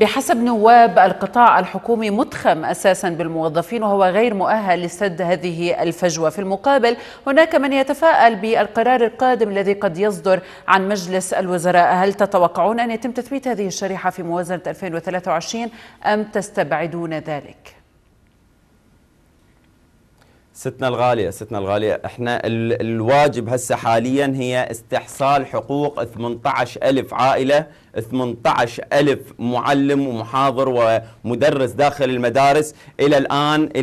بحسب نواب القطاع الحكومي متخم أساسا بالموظفين وهو غير مؤهل لسد هذه الفجوة. في المقابل هناك من يتفاءل بالقرار القادم الذي قد يصدر عن مجلس الوزراء. هل تتوقعون أن يتم تثبيت هذه الشريحة في موازنة 2023 أم تستبعدون ذلك؟ ستنا الغالية احنا الواجب هسه حاليا هي استحصال حقوق 18,000 عائلة، 18,000 معلم ومحاضر ومدرس داخل المدارس. إلى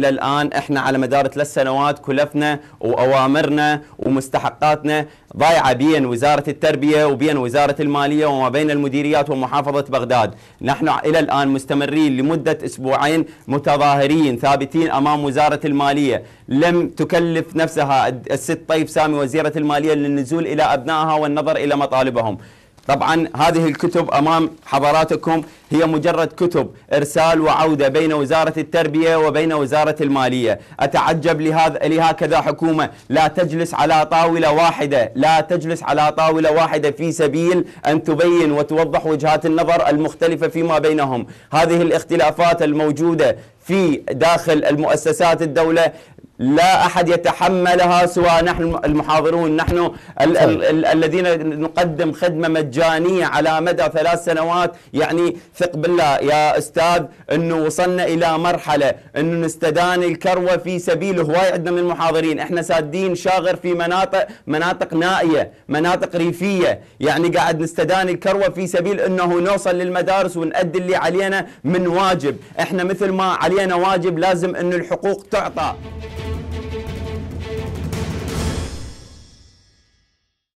الآن احنا على مدار 3 سنوات كلفنا وأوامرنا ومستحقاتنا ضايعة بين وزارة التربية وبين وزارة المالية وما بين المديريات ومحافظة بغداد. نحن إلى الآن مستمرين لمدة أسبوعين متظاهرين ثابتين أمام وزارة المالية، لم تكلف نفسها الست طيب سامي وزيرة المالية للنزول إلى أبنائها والنظر إلى مطالبهم. طبعا هذه الكتب أمام حضراتكم هي مجرد كتب إرسال وعودة بين وزارة التربية وبين وزارة المالية. أتعجب لهكذا حكومة لا تجلس على طاولة واحدة، في سبيل أن تبين وتوضح وجهات النظر المختلفة فيما بينهم. هذه الاختلافات الموجودة في داخل المؤسسات الدولة لا أحد يتحملها سوى نحن المحاضرون، نحن الذين نقدم خدمة مجانية على مدى 3 سنوات. يعني ثق بالله يا أستاذ أنه وصلنا إلى مرحلة أنه نستدان الكروة في سبيل هواي عندنا من المحاضرين. إحنا سادين شاغر في مناطق نائية، مناطق ريفية، يعني قاعد نستدان الكروة في سبيل أنه نوصل للمدارس ونؤدي اللي علينا من واجب. إحنا مثل ما علينا واجب لازم أن الحقوق تعطى.